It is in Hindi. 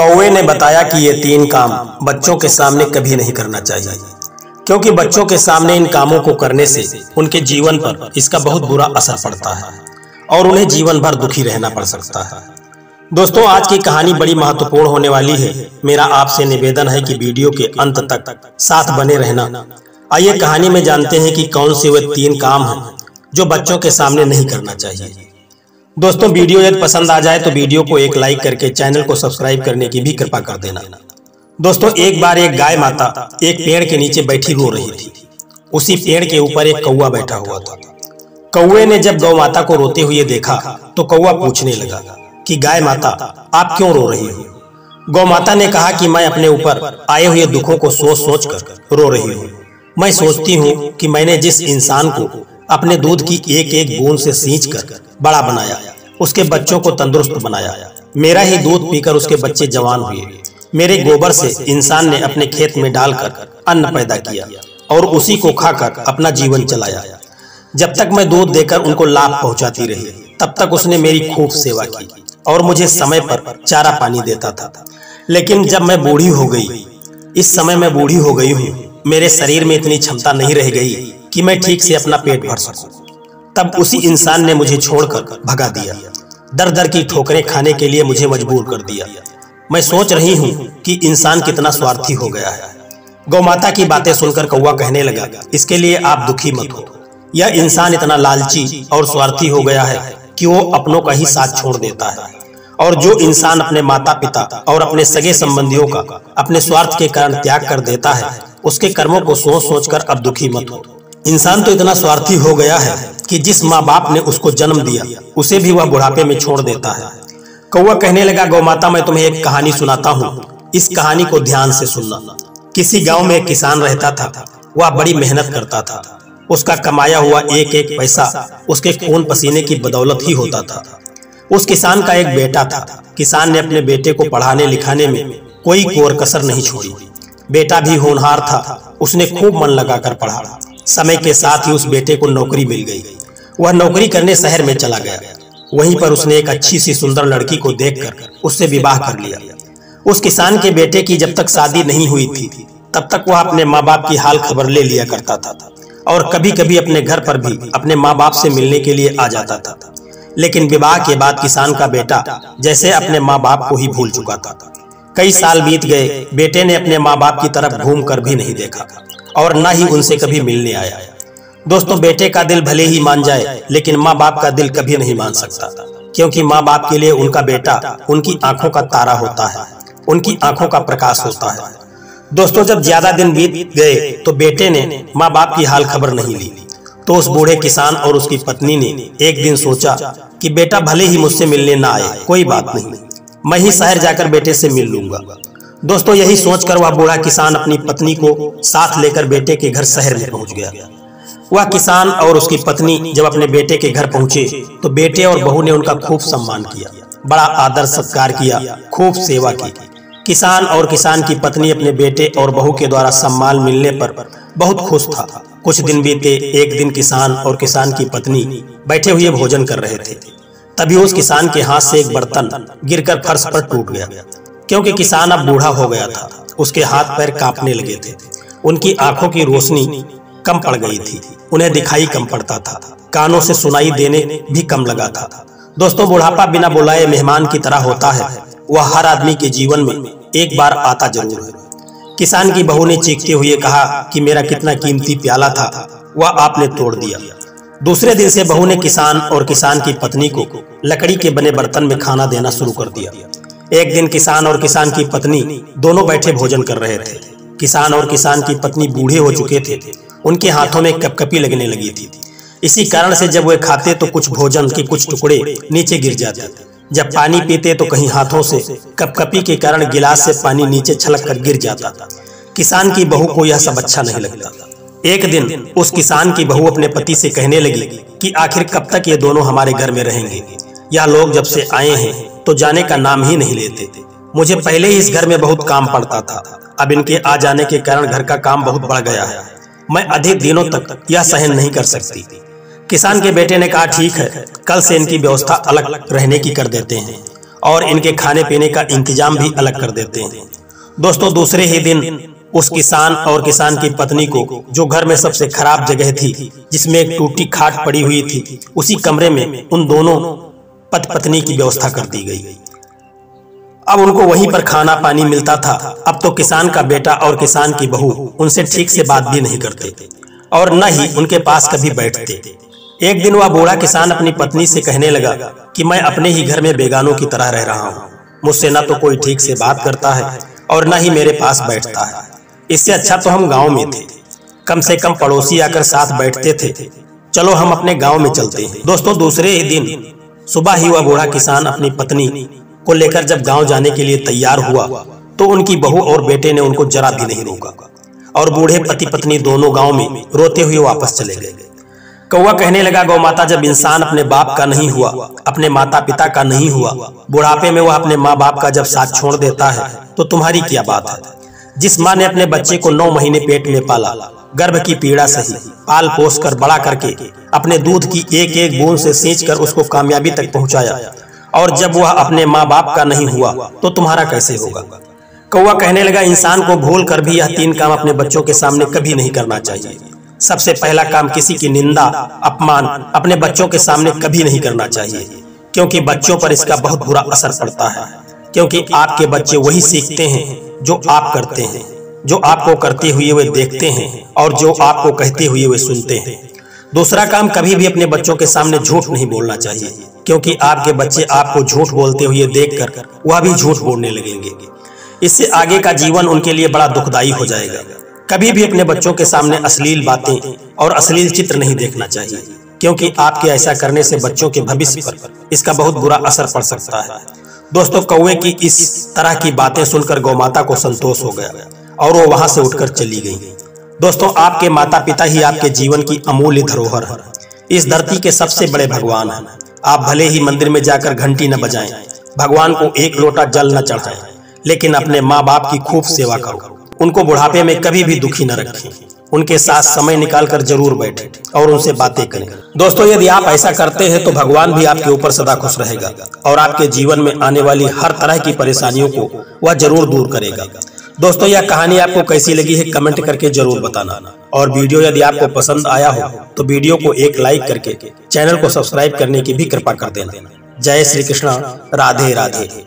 कौवे ने बताया कि ये तीन काम बच्चों के सामने कभी नहीं करना चाहिए, क्योंकि बच्चों के सामने इन कामों को करने से उनके जीवन पर इसका बहुत बुरा असर पड़ता है और उन्हें जीवन भर दुखी रहना पड़ सकता है। दोस्तों, आज की कहानी बड़ी महत्वपूर्ण होने वाली है। मेरा आपसे निवेदन है कि वीडियो के अंत तक साथ बने रहना। आइए कहानी में जानते हैं कि कौन से वे तीन काम हैं जो बच्चों के सामने नहीं करना चाहिए। दोस्तों, वीडियो यदि पसंद आ जाए तो वीडियो को एक लाइक करके चैनल को सब्सक्राइब करने की भी कृपा कर देना। दोस्तों, एक बार एक गाय माता एक पेड़ के नीचे बैठी रो रही थी। उसी पेड़ के ऊपर एक कौवा बैठा हुआ था। कौवे ने जब गौ माता को रोते हुए देखा तो कौवा पूछने लगा कि गाय माता, आप क्यों रो रही हो? गौ माता ने कहा कि मैं अपने ऊपर आए हुए दुखों को सोच सोच कर रो रही हूँ। मैं सोचती हूँ कि मैंने जिस इंसान को अपने दूध की एक एक बूंद से सींचकर बड़ा बनाया, उसके बच्चों को तंदुरुस्त बनाया, मेरा ही दूध पीकर उसके बच्चे जवान हुए, मेरे गोबर से इंसान ने अपने खेत में डालकर अन्न पैदा किया और उसी को खाकर अपना जीवन चलाया। जब तक मैं दूध देकर उनको लाभ पहुंचाती रही, तब तक उसने मेरी खूब सेवा की और मुझे समय पर चारा पानी देता था। लेकिन जब मैं बूढ़ी हो गई, इस समय मैं बूढ़ी हो गई हूँ, मेरे शरीर में इतनी क्षमता नहीं रह गई कि मैं ठीक से अपना पेट भर सकूं। तब उसी इंसान ने मुझे छोड़कर भगा दिया, दर दर की ठोकरें खाने के लिए मुझे मजबूर कर दिया। मैं सोच रही हूँ कि इंसान कितना स्वार्थी हो गया है। गौमाता की बातें सुनकर कौवा कहने लगा, इसके लिए आप दुखी मत हो। यह इंसान इतना लालची और स्वार्थी हो गया है कि वो अपनों का ही साथ छोड़ देता है, और जो इंसान अपने माता पिता और अपने सगे संबंधियों का अपने स्वार्थ के कारण त्याग कर देता है, उसके कर्मों को सोच सोच कर अब दुखी मत हो। इंसान तो इतना स्वार्थी हो गया है कि जिस माँ बाप ने उसको जन्म दिया, उसे भी वह बुढ़ापे में छोड़ देता है। कौवा कहने लगा, गौमाता, मैं तुम्हें एक कहानी सुनाता हूँ, इस कहानी को ध्यान से सुनना। किसी गांव में एक किसान रहता था। वह बड़ी मेहनत करता था। उसका कमाया हुआ एक एक पैसा उसके खून पसीने की बदौलत ही होता था। उस किसान का एक बेटा था। किसान ने अपने बेटे को पढ़ाने लिखाने में कोई कोर कसर नहीं छोड़ी। बेटा भी होनहार था। उसने खूब मन लगाकर पढ़ा। समय के साथ ही उस बेटे को नौकरी मिल गई। वह नौकरी करने शहर में चला गया। वहीं पर उसने एक अच्छी सी सुंदर लड़की को देखकर उससे विवाह कर लिया। उस किसान के बेटे की जब तक शादी नहीं हुई थी, तब तक वह अपने माँ बाप की हाल खबर ले लिया करता था और कभी कभी अपने घर पर भी अपने माँ बाप से मिलने के लिए आ जाता था। लेकिन विवाह के बाद किसान का बेटा जैसे अपने माँ बाप को ही भूल चुका था। कई साल बीत गए। बेटे ने अपने माँ बाप की तरफ घूम कर भी नहीं देखा और न ही उनसे कभी मिलने आया। दोस्तों, बेटे का दिल भले ही मान जाए, लेकिन माँ बाप का दिल कभी नहीं मान सकता, क्योंकि माँ बाप के लिए उनका बेटा उनकी आंखों का तारा होता है, उनकी आंखों का प्रकाश होता है। दोस्तों, जब ज्यादा दिन बीत गए तो बेटे ने माँ बाप की हाल खबर नहीं ली, तो उस बूढ़े किसान और उसकी पत्नी ने एक दिन सोचा कि बेटा भले ही मुझसे मिलने न आए, कोई बात नहीं, मैं ही शहर जाकर बेटे से मिल लूंगा। दोस्तों, यही सोचकर वह बूढ़ा किसान अपनी पत्नी को साथ लेकर बेटे के घर शहर में पहुंच गया। वह किसान और उसकी पत्नी जब अपने बेटे के घर पहुंचे तो बेटे और बहू ने उनका खूब सम्मान किया, बड़ा आदर सत्कार किया, खूब सेवा की। किसान और किसान की पत्नी अपने बेटे और बहू के द्वारा सम्मान मिलने पर बहुत खुश था। कुछ दिन बीते। एक दिन किसान और किसान की पत्नी बैठे हुए भोजन कर रहे थे। तभी उस किसान के हाथ से एक बर्तन गिरकर फर्श पर टूट गया, क्योंकि किसान अब बूढ़ा हो गया था। उसके हाथ पैर कांपने लगे थे। उनकी आंखों की रोशनी कम पड़ गई थी। उन्हें दिखाई कम पड़ता था। कानों से सुनाई देने भी कम लगा था। दोस्तों, बुढ़ापा बिना बुलाए मेहमान की तरह होता है। वह हर आदमी के जीवन में एक बार आता जरूर है। किसान की बहू ने चीखते हुए कहा कि मेरा कितना कीमती प्याला था, वह आपने तोड़ दिया। दूसरे दिन से बहू ने किसान और किसान की पत्नी को लकड़ी के बने बर्तन में खाना देना शुरू कर दिया। एक दिन किसान और किसान की पत्नी दोनों बैठे भोजन कर रहे थे। किसान और किसान की पत्नी बूढ़े हो चुके थे। उनके हाथों में कपकपी लगने लगी थी। इसी कारण से जब वे खाते तो कुछ भोजन के कुछ टुकड़े नीचे गिर जाते। जब पानी पीते तो कहीं हाथों से कपकपी के कारण गिलास से पानी नीचे छलक कर गिर जाता। किसान की बहू को यह सब अच्छा नहीं लगता। एक दिन उस किसान की बहू अपने पति से कहने लगी कि आखिर कब तक ये दोनों हमारे घर में रहेंगे? यह लोग जब से आए हैं तो जाने का नाम ही नहीं लेते। मुझे पहले ही इस घर में बहुत काम पड़ता था। अब इनके आ जाने के कारण घर का काम बहुत बढ़ गया है। मैं अधिक दिनों तक यह सहन नहीं कर सकती। किसान के बेटे ने कहा, ठीक है, कल से इनकी व्यवस्था अलग रहने की कर देते हैं और इनके खाने पीने का इंतजाम भी अलग कर देते हैं। दोस्तों, दूसरे ही दिन उस किसान और किसान की पत्नी को, जो घर में सबसे खराब जगह थी जिसमें एक टूटी खाट पड़ी हुई थी, उसी कमरे में उन दोनों पति पत्नी की व्यवस्था कर दी गई। अब उनको वहीं पर खाना पानी मिलता था। अब तो किसान का बेटा और किसान की बहू उनसे ठीक से बात भी नहीं करते और न ही उनके पास कभी बैठते। एक दिन वह बूढ़ा किसान अपनी पत्नी से कहने लगा कि मैं अपने ही घर में बेगानों की तरह रह रहा हूँ, मुझसे न तो कोई ठीक से बात करता है और न ही मेरे पास बैठता है। इससे अच्छा तो हम गाँव में थे, कम से कम पड़ोसी आकर साथ बैठते थे। चलो हम अपने गाँव में चलते हैं। दोस्तों, दूसरे ही दिन सुबह ही वह बूढ़ा किसान अपनी पत्नी को लेकर जब गांव जाने के लिए तैयार हुआ तो उनकी बहू और बेटे ने उनको जरा भी नहीं रोका और बूढ़े पति पत्नी दोनों गांव में रोते हुए वापस चले गए। कौवा कहने लगा, गौ माता, जब इंसान अपने बाप का नहीं हुआ, अपने माता पिता का नहीं हुआ, बुढ़ापे में वह अपने माँ बाप का जब साथ छोड़ देता है तो तुम्हारी क्या बात है। जिस माँ ने अपने बच्चे को 9 महीने पेट में पाला, गर्भ की पीड़ा सही पाल पोस कर बड़ा करके अपने दूध की एक एक बूंद से सींच कर उसको कामयाबी तक पहुँचाया, और जब वह अपने माँ बाप का नहीं हुआ तो तुम्हारा कैसे होगा। कौवा कहने लगा, इंसान को भूल कर भी यह 3 काम अपने बच्चों के सामने कभी नहीं करना चाहिए। सबसे पहला काम, किसी की निंदा अपमान अपने बच्चों के सामने कभी नहीं करना चाहिए, क्योंकि बच्चों पर इसका बहुत बुरा असर पड़ता है। क्योंकि आपके बच्चे वही सीखते हैं जो आप करते हैं, जो आपको करते हुए वे देखते हैं और जो आपको कहते हुए वे सुनते हैं। दूसरा काम, कभी भी अपने बच्चों के सामने झूठ नहीं बोलना चाहिए, क्योंकि आपके बच्चे आपको झूठ बोलते हुए देखकर वह भी झूठ बोलने लगेंगे। इससे आगे का जीवन उनके लिए बड़ा दुखदायी हो जाएगा। कभी भी अपने बच्चों के सामने अश्लील बातें और अश्लील चित्र नहीं देखना चाहिए, क्योंकि आपके ऐसा करने से बच्चों के भविष्य पर इसका बहुत बुरा असर पड़ सकता है। दोस्तों, कौवे की इस तरह की बातें सुनकर गौमाता को संतोष हो गया और वो वहाँ से उठकर चली गई। दोस्तों, आपके माता पिता ही आपके जीवन की अमूल्य धरोहर है। इस धरती के सबसे बड़े भगवान हैं। आप भले ही मंदिर में जाकर घंटी न बजाएं, भगवान को एक लोटा जल न चढ़ाएं, लेकिन अपने माँ बाप की खूब सेवा करो। उनको बुढ़ापे में कभी भी दुखी न रखें, उनके साथ समय निकालकर जरूर बैठें और उनसे बातें करें। दोस्तों, यदि आप ऐसा करते हैं तो भगवान भी आपके ऊपर सदा खुश रहेगा और आपके जीवन में आने वाली हर तरह की परेशानियों को वह जरूर दूर करेगा। दोस्तों, यह कहानी आपको कैसी लगी है कमेंट करके जरूर बताना, और वीडियो यदि आपको पसंद आया हो तो वीडियो को एक लाइक करके चैनल को सब्सक्राइब करने की भी कृपा कर देना। जय श्री कृष्णा, राधे राधे।